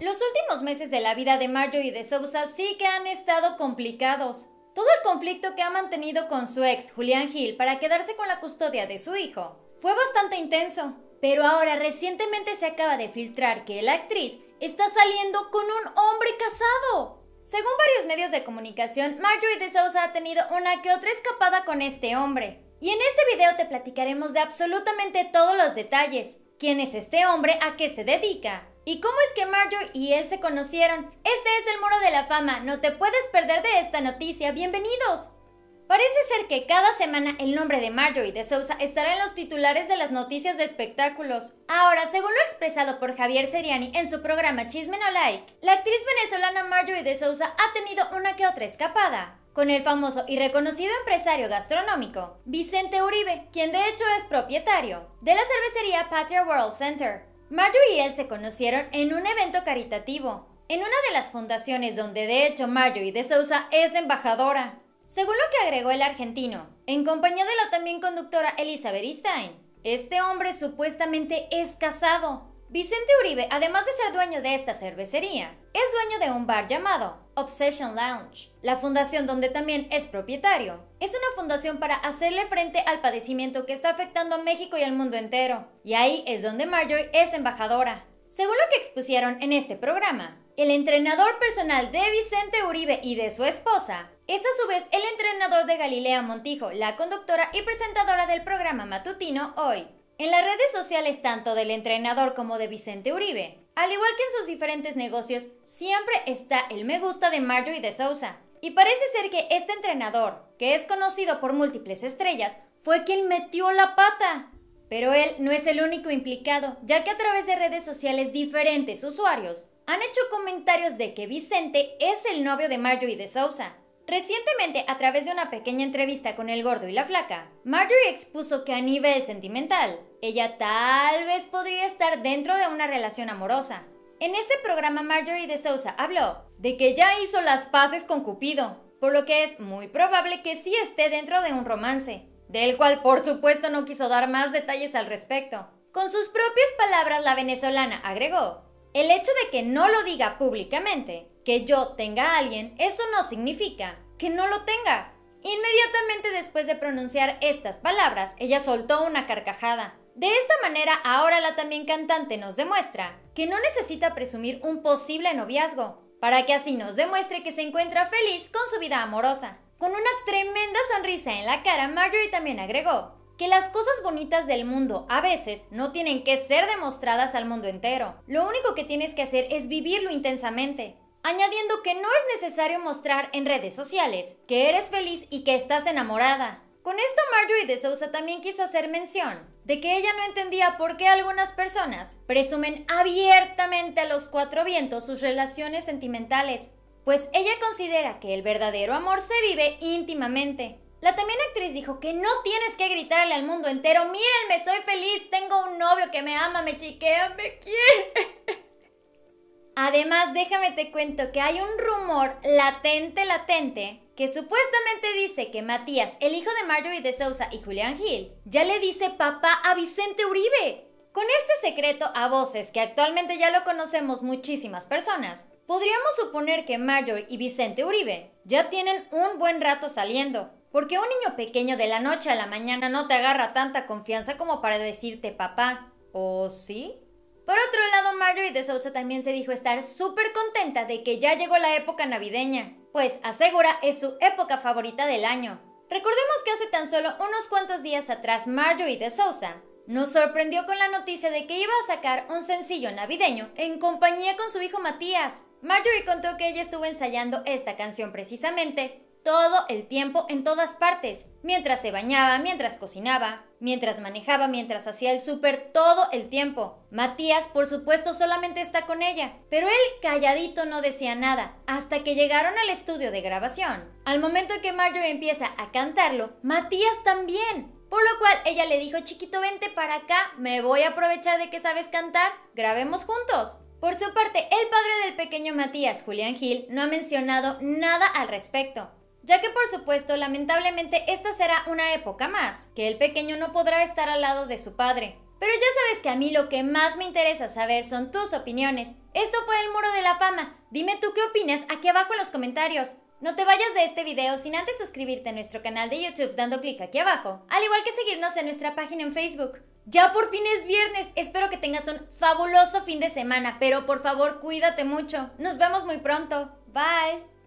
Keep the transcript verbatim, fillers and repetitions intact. Los últimos meses de la vida de Marjorie de Sousa sí que han estado complicados. Todo el conflicto que ha mantenido con su ex, Julian Hill, para quedarse con la custodia de su hijo, fue bastante intenso. Pero ahora recientemente se acaba de filtrar que la actriz está saliendo con un hombre casado. Según varios medios de comunicación, Marjorie de Sousa ha tenido una que otra escapada con este hombre. Y en este video te platicaremos de absolutamente todos los detalles. ¿Quién es este hombre? ¿A qué se dedica? ¿Y cómo es que Marjorie y él se conocieron? Este es el Muro de la Fama, no te puedes perder de esta noticia, bienvenidos. Parece ser que cada semana el nombre de Marjorie de Sousa estará en los titulares de las noticias de espectáculos. Ahora, según lo expresado por Javier Ceriani en su programa Chisme No Like, la actriz venezolana Marjorie de Sousa ha tenido una que otra escapada con el famoso y reconocido empresario gastronómico Vicente Uribe, quien de hecho es propietario de la cervecería Patria World Center. Marjorie y él se conocieron en un evento caritativo, en una de las fundaciones donde de hecho Marjorie de Sousa es embajadora. Según lo que agregó el argentino, en compañía de la también conductora Elizabeth Stein, este hombre supuestamente es casado. Vicente Uribe, además de ser dueño de esta cervecería, es dueño de un bar llamado Obsession Lounge. La fundación donde también es propietario es una fundación para hacerle frente al padecimiento que está afectando a México y al mundo entero. Y ahí es donde Marjorie es embajadora. Según lo que expusieron en este programa, el entrenador personal de Vicente Uribe y de su esposa es a su vez el entrenador de Galilea Montijo, la conductora y presentadora del programa matutino Hoy. En las redes sociales tanto del entrenador como de Vicente Uribe, al igual que en sus diferentes negocios, siempre está el me gusta de Marjorie de Sousa. Y parece ser que este entrenador, que es conocido por múltiples estrellas, fue quien metió la pata. Pero él no es el único implicado, ya que a través de redes sociales diferentes usuarios han hecho comentarios de que Vicente es el novio de Marjorie de Sousa. Recientemente, a través de una pequeña entrevista con El Gordo y la Flaca, Marjorie expuso que a nivel sentimental, ella tal vez podría estar dentro de una relación amorosa. En este programa, Marjorie de Sousa habló de que ya hizo las paces con Cupido, por lo que es muy probable que sí esté dentro de un romance, del cual por supuesto no quiso dar más detalles al respecto. Con sus propias palabras, la venezolana agregó: el hecho de que no lo diga públicamente, que yo tenga a alguien, eso no significa que no lo tenga. Inmediatamente después de pronunciar estas palabras, ella soltó una carcajada. De esta manera, ahora la también cantante nos demuestra que no necesita presumir un posible noviazgo, para que así nos demuestre que se encuentra feliz con su vida amorosa. Con una tremenda sonrisa en la cara, Marjorie también agregó que las cosas bonitas del mundo a veces no tienen que ser demostradas al mundo entero. Lo único que tienes que hacer es vivirlo intensamente, añadiendo que no es necesario mostrar en redes sociales que eres feliz y que estás enamorada. Con esto, Marjorie de Sousa también quiso hacer mención de que ella no entendía por qué algunas personas presumen abiertamente a los cuatro vientos sus relaciones sentimentales, pues ella considera que el verdadero amor se vive íntimamente. La también actriz dijo que no tienes que gritarle al mundo entero: mírenme, soy feliz, tengo un novio que me ama, me chiquea, me quiere. Además, déjame te cuento que hay un rumor latente, latente, que supuestamente dice que Matías, el hijo de Marjorie de Sousa y Julian Hill, ya le dice papá a Vicente Uribe. Con este secreto a voces, que actualmente ya lo conocemos muchísimas personas, podríamos suponer que Marjorie y Vicente Uribe ya tienen un buen rato saliendo, porque un niño pequeño de la noche a la mañana no te agarra tanta confianza como para decirte papá, ¿o sí? Por otro lado, Marjorie de Sousa también se dijo estar súper contenta de que ya llegó la época navideña, pues asegura es su época favorita del año. Recordemos que hace tan solo unos cuantos días atrás Marjorie de Sousa nos sorprendió con la noticia de que iba a sacar un sencillo navideño en compañía con su hijo Matías. Marjorie contó que ella estuvo ensayando esta canción precisamente todo el tiempo en todas partes, mientras se bañaba, mientras cocinaba, mientras manejaba, mientras hacía el súper, todo el tiempo. Matías, por supuesto, solamente está con ella, pero él calladito no decía nada, hasta que llegaron al estudio de grabación. Al momento en que Marjorie empieza a cantarlo, Matías también, por lo cual ella le dijo: chiquito, vente para acá, me voy a aprovechar de que sabes cantar, grabemos juntos. Por su parte, el padre del pequeño Matías, Julian Hill, no ha mencionado nada al respecto, ya que por supuesto, lamentablemente, esta será una época más que el pequeño no podrá estar al lado de su padre. Pero ya sabes que a mí lo que más me interesa saber son tus opiniones. Esto fue el Muro de la Fama. Dime tú qué opinas aquí abajo en los comentarios. No te vayas de este video sin antes suscribirte a nuestro canal de YouTube dando clic aquí abajo, al igual que seguirnos en nuestra página en Facebook. Ya por fin es viernes, espero que tengas un fabuloso fin de semana, pero por favor cuídate mucho. Nos vemos muy pronto. Bye.